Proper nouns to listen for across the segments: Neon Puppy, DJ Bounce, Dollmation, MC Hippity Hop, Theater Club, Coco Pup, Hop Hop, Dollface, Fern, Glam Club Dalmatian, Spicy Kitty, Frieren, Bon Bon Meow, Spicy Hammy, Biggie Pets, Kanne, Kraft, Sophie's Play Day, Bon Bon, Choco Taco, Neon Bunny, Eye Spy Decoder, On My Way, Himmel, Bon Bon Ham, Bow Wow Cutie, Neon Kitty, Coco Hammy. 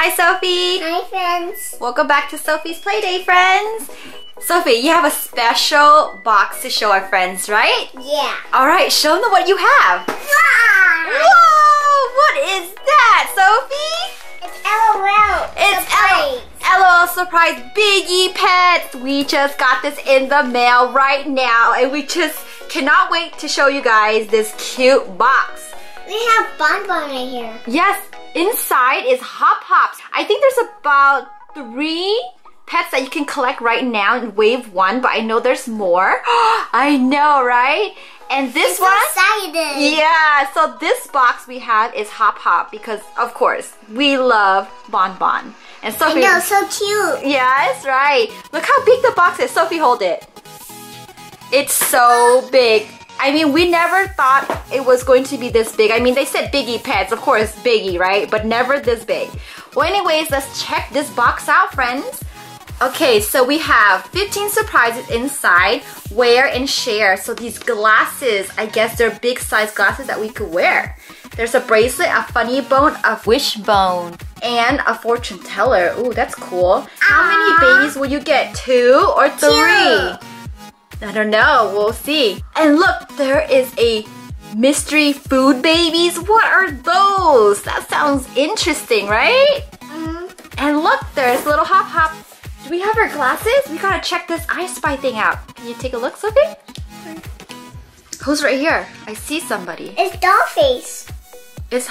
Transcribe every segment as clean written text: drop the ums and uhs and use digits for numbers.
Hi, Sophie. Hi, friends. Welcome back to Sophie's Play Day, friends. Sophie, you have a special box to show our friends, right? Yeah. All right, show them what you have. Yeah. Whoa! What is that, Sophie? It's LOL. It's LOL Surprise Biggie Pets. We just got this in the mail right now, and we just cannot wait to show you guys this cute box. We have Bon Bon right here. Yes. Inside is Hop Hop. I think there's about 3 pets that you can collect right now in Wave 1, but I know there's more. I know, right? And this one, so excited. Yeah, so this box we have is Hop Hop because, of course, we love Bon Bon. And Sophie, I know, so cute. Yes, right. Look how big the box is. Sophie, hold it. It's so big. I mean, we never thought it was going to be this big. I mean, they said Biggie Pets, of course, Biggie, right? But never this big. Well, anyways, let's check this box out, friends. Okay, so we have 15 surprises inside, wear and share. So these glasses, I guess they're big size glasses that we could wear. There's a bracelet, a funny bone, a wishbone, and a fortune teller. Ooh, that's cool. How many babies will you get? 2 or 3? Two. I don't know, we'll see. And look, there is a mystery food babies. What are those? That sounds interesting, right? And look, there's little Hop Hop. Do we have our glasses? We gotta check this Eye Spy thing out. Can you take a look, Sophie? Who's right here? I see somebody. It's Dollface. It's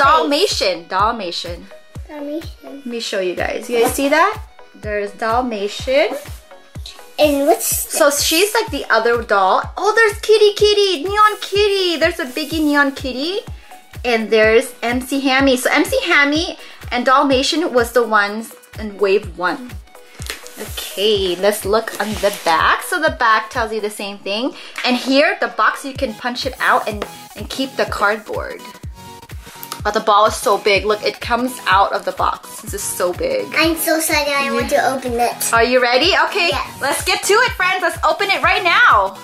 Dollmation. Let me show you guys. You guys see that? There's Dollmation. And what's this? So she's like the other doll. Oh, there's Kitty Kitty, Neon Kitty. There's a Biggie Neon Kitty. And there's MC Hammy. So MC Hammy and Dollmation was the ones in Wave 1. Okay, let's look on the back. So the back tells you the same thing. And here, the box, you can punch it out and keep the cardboard. But the ball is so big. Look, it comes out of the box. This is so big. I'm so excited. I want to open it. Are you ready? Okay, yes. Let's get to it, friends. Let's open it right now.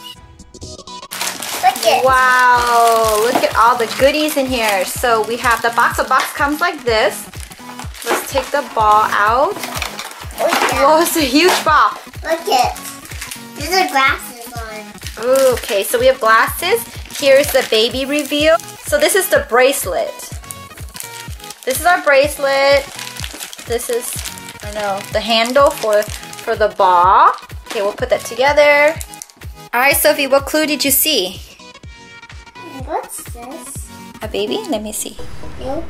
Look it. Wow, look at all the goodies in here. So we have the box. The box comes like this. Let's take the ball out. Oh, yeah. Whoa, it's a huge ball. Look it. These are glasses on. Ooh, okay, so we have glasses. Here's the baby reveal. So this is the bracelet. This is our bracelet. This is, I don't know, the handle for the ball. Okay, we'll put that together. All right, Sophie, what clue did you see? What's this? A baby? Let me see. Nope.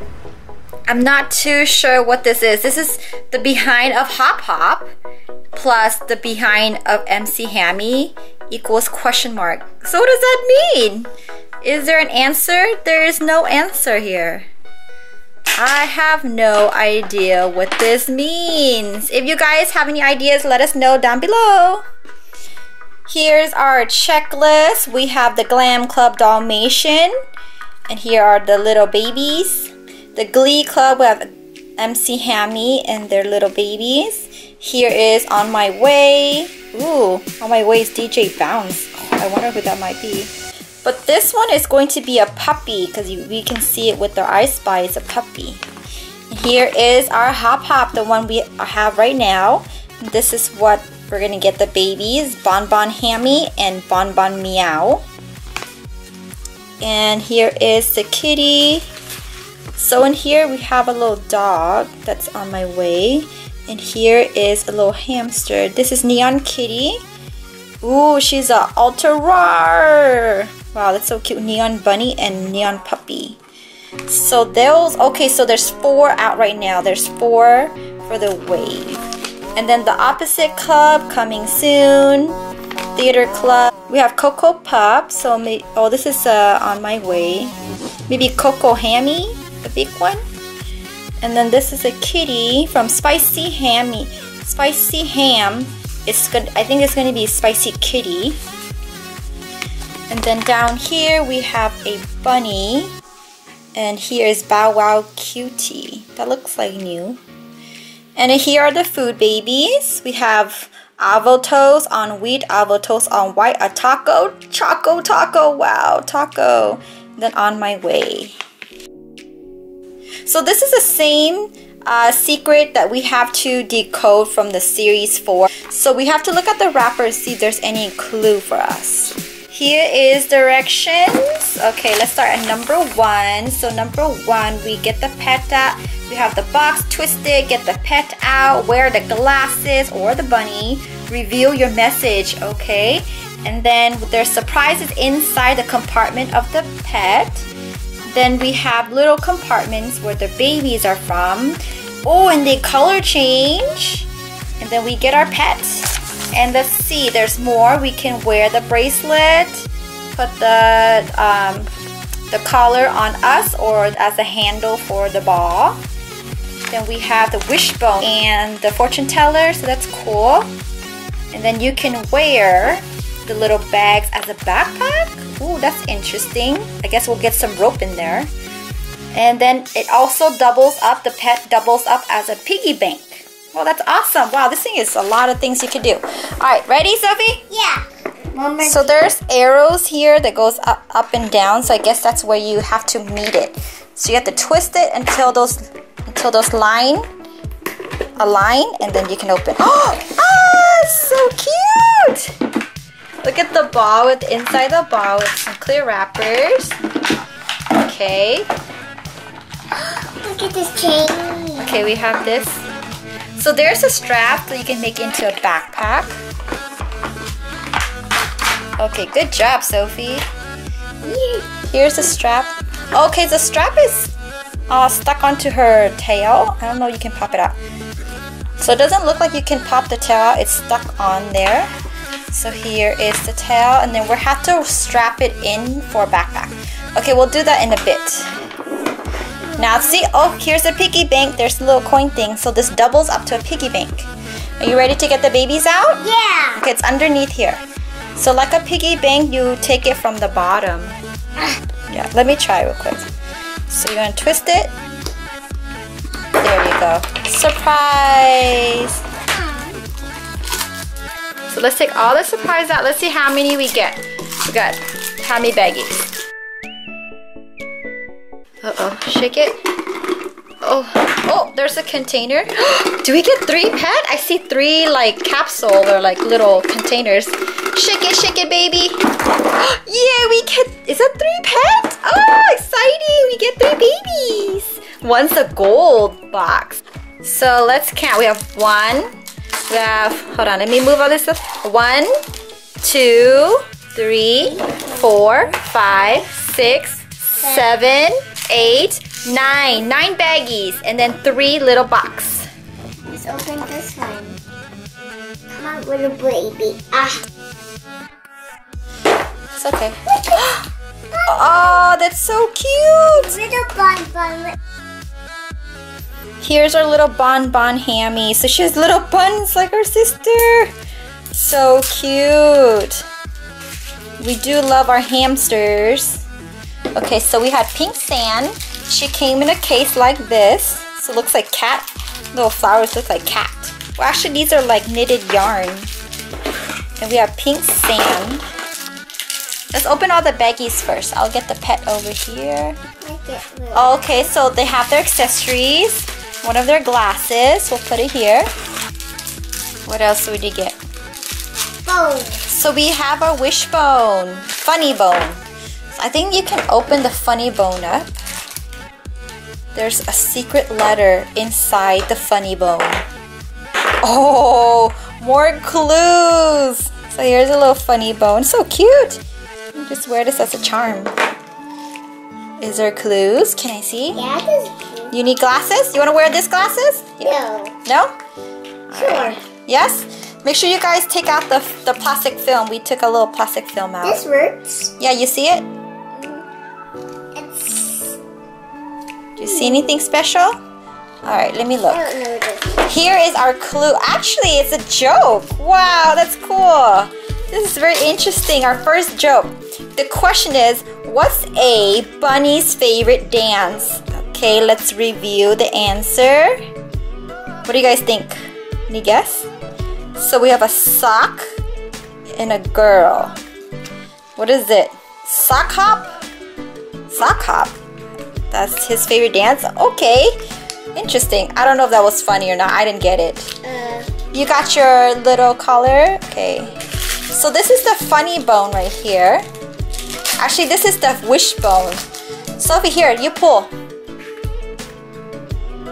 I'm not too sure what this is. This is the behind of Hop Hop plus the behind of MC Hammy equals question mark. So what does that mean? Is there an answer? There is no answer here. I have no idea what this means. If you guys have any ideas, let us know down below. Here's our checklist. We have the Glam Club Dalmatian. And here are the little babies. The Glee Club, we have MC Hammy and their little babies. Here is On My Way. Ooh, On My Way is DJ Bounce. Oh, I wonder who that might be. But this one is going to be a puppy because we can see it with our Eye Spy. It's a puppy. And here is our Hop Hop, the one we have right now. This is what we're going to get the babies, Bon Bon Hammy and Bon Bon Meow. And here is the kitty. So in here we have a little dog that's On My Way. And here is a little hamster. This is Neon Kitty. Ooh, she's an Alterar. Wow, that's so cute. Neon Bunny and Neon Puppy. So those, okay, so there's 4 out right now. There's 4 for the Wave. And then the Opposite Club, coming soon. Theater Club. We have Coco Pup. So, oh, this is On My Way. Maybe Coco Hammy, the big one. And then this is a kitty from Spicy Hammy. Spicy Ham. It's good. I think it's going to be Spicy Kitty. And then down here we have a bunny. And here is Bow Wow Cutie. That looks like new. And here are the food babies. We have avocados on wheat, avocados on white, a taco, Choco Taco, wow, taco. Then On My Way. So this is the same secret that we have to decode from the series 4. So we have to look at the wrapper and see if there's any clue for us. Here is directions. Okay, let's start at number 1. So number 1, we get the pet out. We have the box twisted, get the pet out, wear the glasses or the bunny, reveal your message, okay? And then there's surprises inside the compartment of the pet. Then we have little compartments where the babies are from. Oh, and they color change. And then we get our pet. And let's see, there's more. We can wear the bracelet, put the collar on us or as a handle for the ball. Then we have the wishbone and the fortune teller, so that's cool. And then you can wear the little bags as a backpack. Ooh, that's interesting. I guess we'll get some rope in there. And then it also doubles up, the pet doubles up as a piggy bank. Well, that's awesome. Wow, this thing is a lot of things you can do. All right, ready, Sophie? Yeah. So there's arrows here that goes up and down. So I guess that's where you have to meet it. So you have to twist it until those line align, and then you can open. Oh, ah, so cute! Look at the ball with inside the ball with some clear wrappers. Okay. Look at this chain. Okay, we have this. So there's a strap that you can make into a backpack. Okay, good job, Sophie. Here's the strap. Okay, the strap is stuck onto her tail. I don't know if you can pop it out. So it doesn't look like you can pop the tail out. It's stuck on there. So here is the tail, and then we'll have to strap it in for a backpack. Okay, we'll do that in a bit. Now see, oh, here's a piggy bank. There's a little coin thing, so this doubles up to a piggy bank. Are you ready to get the babies out? Yeah. Okay, it's underneath here. So like a piggy bank, you take it from the bottom. Yeah, let me try real quick. So you're gonna twist it. There you go. Surprise! So let's take all the surprise out. Let's see how many we get. We got how many baggies. Uh-oh, shake it. Oh, oh, there's a container. Do we get 3 pet? I see 3 like capsule or like little containers. Shake it, baby. Yeah, we get, is that 3 pets? Oh, exciting, we get 3 babies. One's a gold box. So let's count, we have 1. We have, hold on, let me move all this stuff. 1, 2, 3, 4, 5, 6, 7, 8, 9. 9 baggies and then 3 little box. Let's open this one. Come on, little baby. Ah. It's okay. Oh, that's so cute. Little Bon Bon. Here's our little Bon Bon Hammy. So she has little buns like her sister. So cute. We do love our hamsters. Okay, so we had Pink Sand. She came in a case like this. So it looks like cat. Little flowers look like cat. Well, actually, these are like knitted yarn. And we have Pink Sand. Let's open all the baggies first. I'll get the pet over here. Okay, so they have their accessories. One of their glasses, we'll put it here. What else would you get? Bone. So we have our wishbone, funny bone. I think you can open the funny bone up. There's a secret letter inside the funny bone. Oh, more clues. So here's a little funny bone, so cute. You just wear this as a charm. Is there clues? Can I see? Yeah, there's clues. You need glasses? You want to wear these glasses? Yeah. No. No? Sure. Right. Yes? Make sure you guys take out the plastic film. We took a little plastic film out. This works. Yeah, you see it? It's... Do you see anything special? Alright, let me look. I don't know this. Here is our clue. Actually, it's a joke. Wow, that's cool. This is very interesting. Our first joke. The question is, what's a bunny's favorite dance? Okay, let's review the answer. What do you guys think? Any guess? So we have a sock and a girl. What is it? Sock hop? Sock hop. That's his favorite dance? Okay. Interesting. I don't know if that was funny or not. I didn't get it. You got your little collar? Okay. So this is the funny bone right here. Actually, this is the wish bone. Sophie, here, you pull.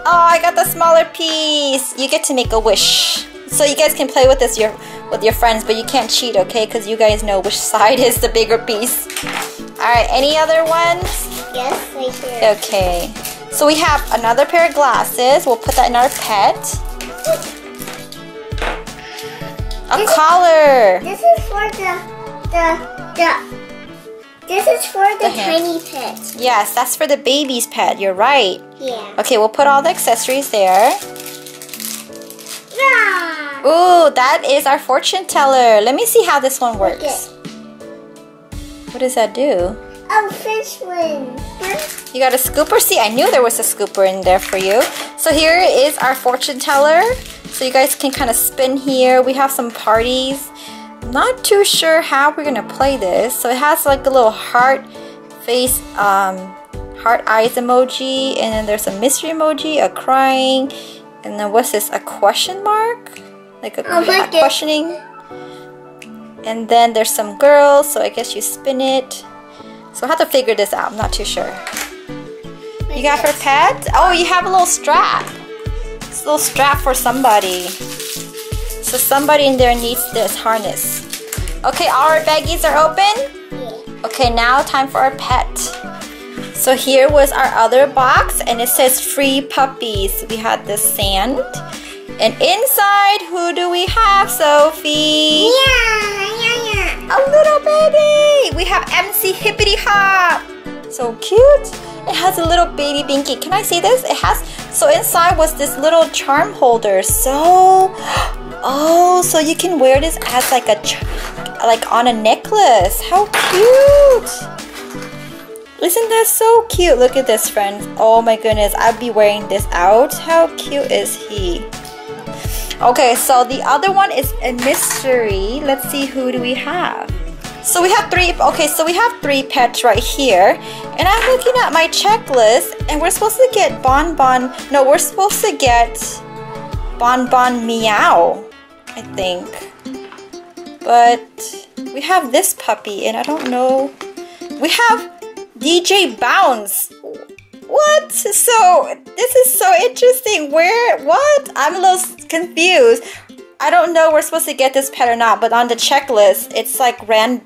Oh, I got the smaller piece. You get to make a wish. So you guys can play with this with your friends, but you can't cheat, okay? Because you guys know which side is the bigger piece. All right, any other ones? Yes, right here. Okay. So we have another pair of glasses. We'll put that in our pet. A collar. This is for the tiny pet. Yes, that's for the baby's pet. You're right. Yeah. Okay, we'll put all the accessories there. Yeah. Ooh, that is our fortune teller. Let me see how this one works. Okay. What does that do? Oh, fish wing. You got a scooper? See, I knew there was a scooper in there for you. So here is our fortune teller. So you guys can kind of spin here. We have some parties. Not too sure how we're gonna play this. So it has like a little heart face, heart eyes emoji, and then there's a mystery emoji, a crying, and then what's this? A question mark? Like a questioning. And then there's some girls. So I guess you spin it. So I'll have to figure this out. I'm not too sure. You got her pet? Oh, you have a little strap. It's a little strap for somebody. So somebody in there needs this harness. Okay, all our baggies are open? Yeah. Okay, now time for our pet. So here was our other box, and it says free puppies. We had the sand. And inside, who do we have, Sophie? A little baby! We have MC Hippity Hop! So cute! It has a little baby binky. Can I see this? It has, so inside was this little charm holder. So, oh, so you can wear this as like on a necklace. How cute! Isn't that so cute? Look at this, friends. Oh my goodness, I'll be wearing this out. How cute is he? Okay, so the other one is a mystery. Let's see, who do we have? So we have three. Okay, so we have three pets right here. And I'm looking at my checklist, and we're supposed to get Bon Bon. No, we're supposed to get Bon Bon Meow, I think. But we have this puppy, and I don't know. We have DJ Bounce. What? So this is so interesting. Where? What? I'm a little confused. I don't know. We're supposed to get this pet or not. But on the checklist, it's like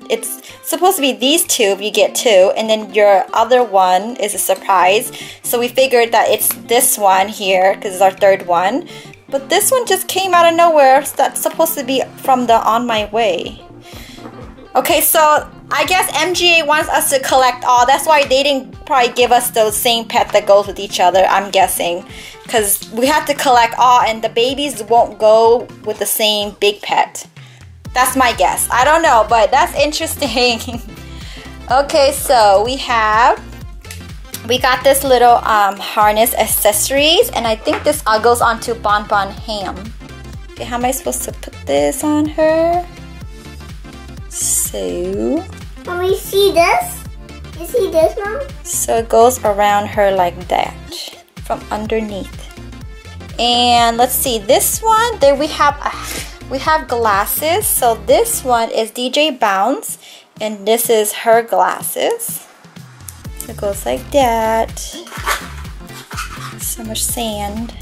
it's supposed to be these two. If you get two, and then your other one is a surprise. So we figured that it's this one here because it's our third one. But this one just came out of nowhere. So that's supposed to be from the On My Way. Okay, so I guess MGA wants us to collect all. That's why they didn't probably give us those same pets that goes with each other, I'm guessing. Because we have to collect all, and the babies won't go with the same big pet. That's my guess. I don't know, but that's interesting. Okay, so we got this little harness accessories, and I think this goes onto Bon Bon Ham. Okay, how am I supposed to put this on her? So, can we see this? You see this, Mom? So it goes around her like that, from underneath. And let's see this one. Then we have glasses. So this one is DJ Bounce, and this is her glasses. So it goes like that. So much sand.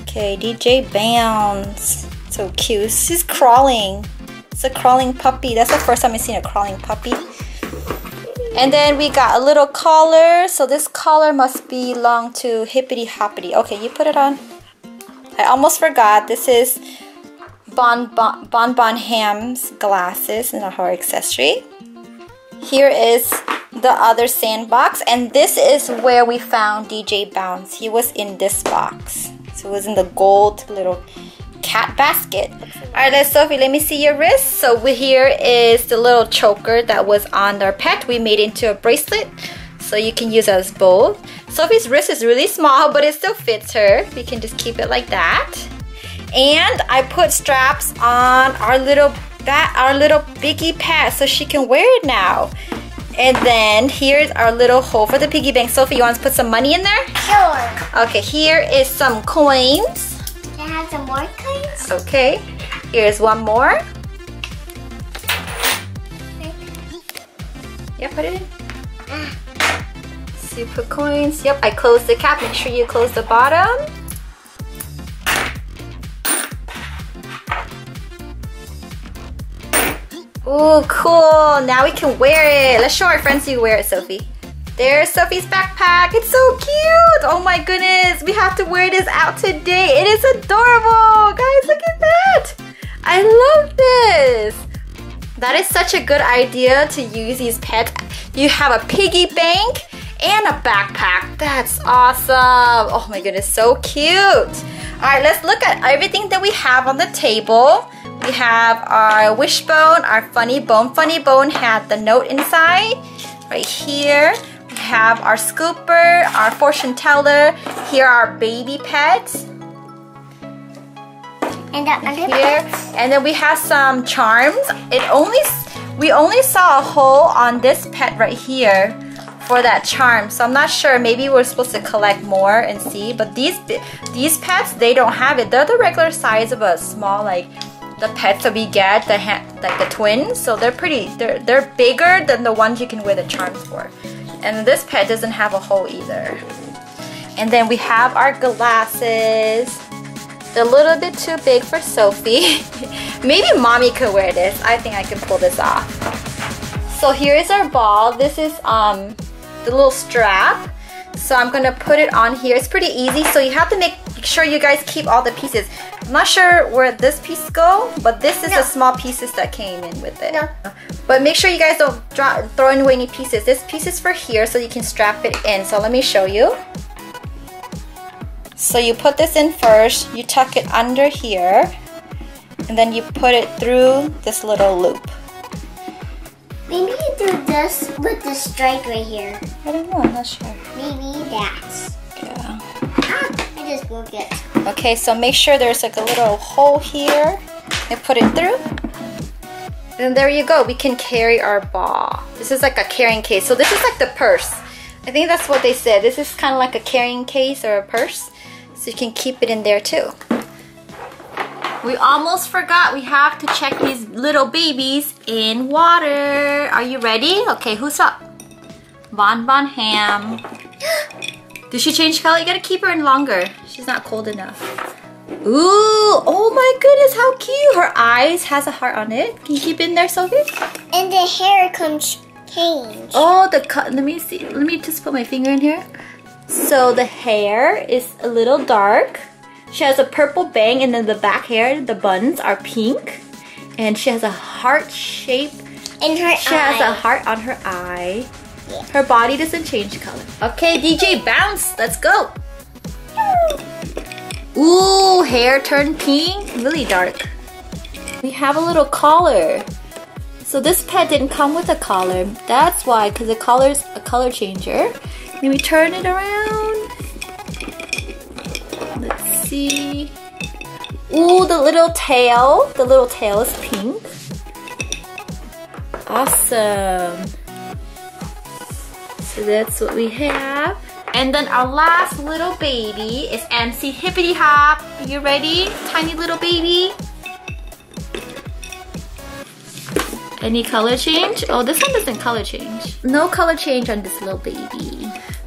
Okay, DJ Bounce. So cute. She's crawling. It's a crawling puppy. That's the first time I've seen a crawling puppy. And then we got a little collar. So this collar must belong to Hippity Hoppity. Okay, you put it on. I almost forgot. This is Bon Bon Ham's glasses and her accessory. Here is the other sandbox. And this is where we found DJ Bounce. He was in this box. So it was in the gold little cat basket. Alright, Sophie, let me see your wrist. So here is the little choker that was on our pet. We made it into a bracelet, so you can use it as both. Sophie's wrist is really small, but it still fits her. We can just keep it like that. And I put straps on our little Biggie Pet, so she can wear it now. And then here's our little hole for the piggy bank. Sophie, you want to put some money in there? Sure. Okay, here is some coins. Can I have some more coins? Okay, here's one more. Yeah, put it in. So you put coins. Yep, I closed the cap. Make sure you close the bottom. Oh, cool. Now we can wear it. Let's show our friends you wear it, Sophie. There's Sophie's backpack. It's so cute. Oh my goodness. We have to wear this out today. It is adorable. Guys, look at that. I love this. That is such a good idea to use these pets. You have a piggy bank and a backpack. That's awesome. Oh my goodness, so cute. All right, let's look at everything that we have on the table. We have our wishbone, our funny bone. Funny bone had the note inside. Right here, we have our scooper, our fortune teller. Here are our baby pets. And then we have some charms. We only saw a hole on this pet right here for that charm, so I'm not sure. Maybe we're supposed to collect more and see. But these pets, they don't have it. They're the regular size of a small, like the pets that we get, like the twins. So they're pretty. They're bigger than the ones you can wear the charms for. And this pet doesn't have a hole either. And then we have our glasses. A little bit too big for Sophie. Maybe mommy could wear this. I think I can pull this off. So here is our ball. This is the little strap. So I'm gonna put it on here. It's pretty easy. So you have to make sure you guys keep all the pieces. I'm not sure where this piece go, but this is the small pieces that came in with it. No. But make sure you guys don't throw away any pieces. This piece is for here, so you can strap it in. So let me show you. So you put this in first, you tuck it under here, and then you put it through this little loop. We need to do this with the stripe right here. I don't know, I'm not sure. Maybe that. Yeah. Ah, I just broke it. Okay, so make sure there's like a little hole here, and put it through. And there you go, we can carry our ball. This is like a carrying case, so this is like the purse. I think that's what they said. This is kind of like a carrying case or a purse. So you can keep it in there too. We almost forgot, we have to check these little babies in water. Are you ready? Okay, who's up? Bon Bon Ham. Did she change color? You gotta keep her in longer. She's not cold enough. Ooh, oh my goodness, how cute. Her eyes has a heart on it. Can you keep it in there, Sophie? And the hair comes change. Oh, the cut. Let me see. Let me just put my finger in here. So the hair is a little dark. She has a purple bang, and then the back hair, the buns are pink, and she has a heart shape. And her she eye. Has a heart on her eye. Yeah. Her body doesn't change color. Okay, DJ Bounce, let's go. Ooh, hair turned pink, really dark. We have a little collar. So this pet didn't come with a collar. That's why, because the collar's a color changer. Let me turn it around. Let's see. Ooh, the little tail. The little tail is pink. Awesome. So that's what we have. And then our last little baby is MC Hippity Hop. Are you ready, tiny little baby? Any color change? Oh, this one doesn't color change. No color change on this little baby.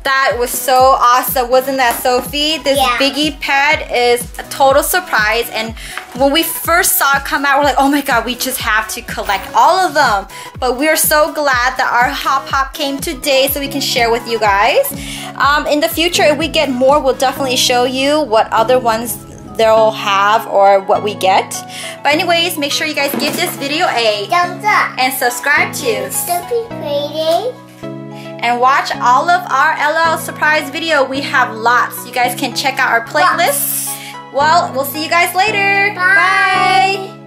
That was so awesome, wasn't that, Sophie? This Biggie pet is a total surprise, and when we first saw it come out, we're like, oh my god, we just have to collect all of them. But we are so glad that our Hop Hop came today so we can share with you guys. In the future, if we get more, we'll definitely show you what other ones they'll have or what we get. But anyways, make sure you guys give this video a thumbs up and subscribe to Sophie's Play Day and watch all of our LOL Surprise video. We have lots. You guys can check out our playlist. Well, we'll see you guys later. Bye. Bye.